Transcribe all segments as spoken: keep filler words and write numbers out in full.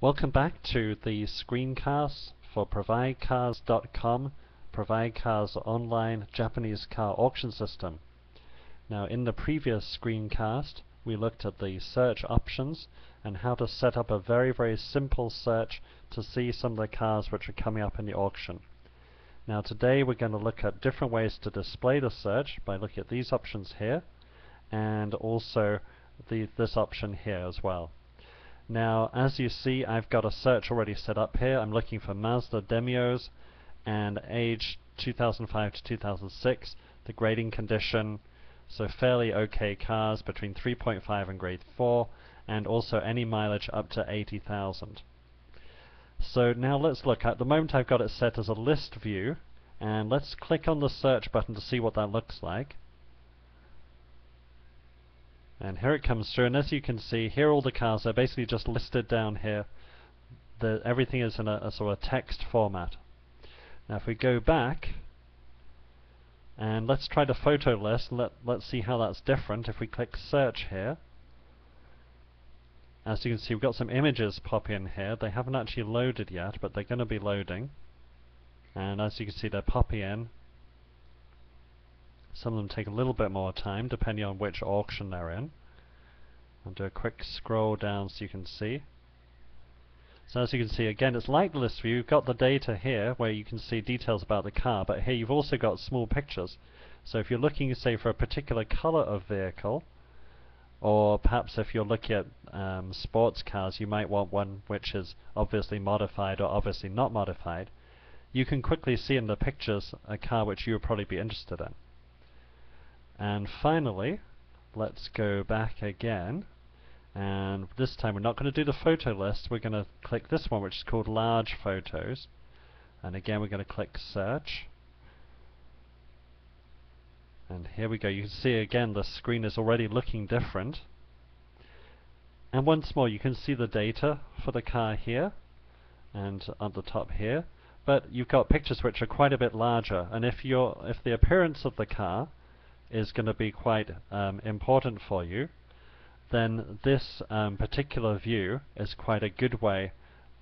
Welcome back to the screencast for provide cars dot com, ProvideCars online Japanese car auction system. Now, in the previous screencast, we looked at the search options and how to set up a very, very simple search to see some of the cars which are coming up in the auction. Now, today we're going to look at different ways to display the search by looking at these options here and also the, this option here as well. Now, as you see, I've got a search already set up here. I'm looking for Mazda Demios and age two thousand five to two thousand six, the grading condition, so fairly okay cars between three point five and grade four, and also any mileage up to eighty thousand. So now let's look. At the moment I've got it set as a list view, and let's click on the search button to see what that looks like. And here it comes through, and as you can see here, all the cars are basically just listed down here. The, everything is in a, a sort of text format. Now if we go back, and let's try the photo list, and let, let's see how that's different. If we click search here, as you can see, we've got some images pop in here. They haven't actually loaded yet, but they're going to be loading. And as you can see, they're popping in. Some of them take a little bit more time depending on which auction they're in. I'll do a quick scroll down so you can see. So as you can see, again, it's like the list view. You've got the data here where you can see details about the car, but here you've also got small pictures. So if you're looking, say, for a particular color of vehicle, or perhaps if you're looking at um, sports cars, you might want one which is obviously modified or obviously not modified, you can quickly see in the pictures a car which you would probably be interested in. And finally, let's go back again, and this time we're not going to do the photo list. We're going to click this one, which is called large photos, and again we're going to click search, and here we go. You can see again the screen is already looking different, and once more you can see the data for the car here and at the top here, but you've got pictures which are quite a bit larger, and if you're if the appearance of the car is going to be quite um, important for you, then this um, particular view is quite a good way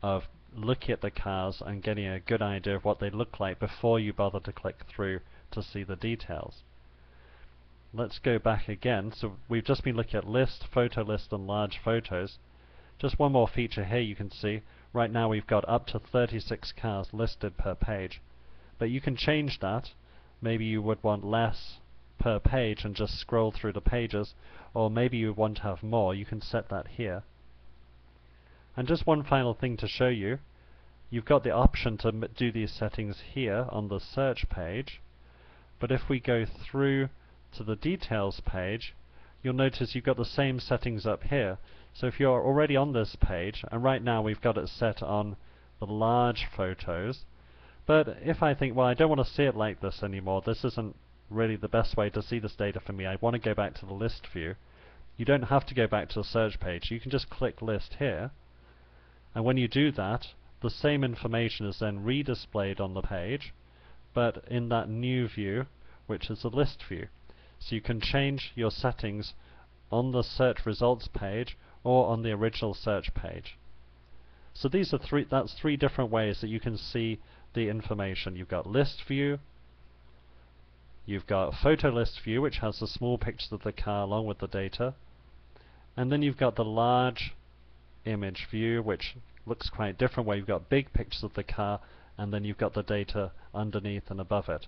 of looking at the cars and getting a good idea of what they look like before you bother to click through to see the details. Let's go back again. So we've just been looking at list, photo list, and large photos. Just one more feature here you can see. Right now we've got up to thirty-six cars listed per page, but you can change that. Maybe you would want less per page and just scroll through the pages, or maybe you want to have more. You can set that here. And just one final thing to show you, you've got the option to m do these settings here on the search page, but if we go through to the details page, you'll notice you've got the same settings up here. So if you're already on this page, and right now we've got it set on the large photos, but if I think, well, I don't want to see it like this anymore, this isn't really the best way to see this data for me, I want to go back to the list view. You don't have to go back to the search page. You can just click list here, and when you do that, the same information is then redisplayed on the page, but in that new view, which is the list view. So you can change your settings on the search results page or on the original search page. So these are three that's three different ways that you can see the information. You've got list view, you've got photo list view, which has the small pictures of the car along with the data, and then you've got the large image view, which looks quite different, where you've got big pictures of the car and then you've got the data underneath and above it.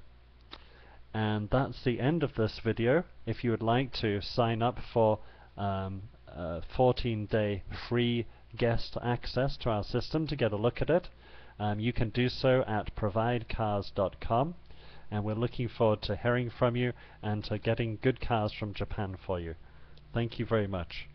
And that's the end of this video. If you would like to sign up for um, a fourteen day free guest access to our system to get a look at it, um, you can do so at provide cars dot com. And we're looking forward to hearing from you and to getting good cars from Japan for you. Thank you very much.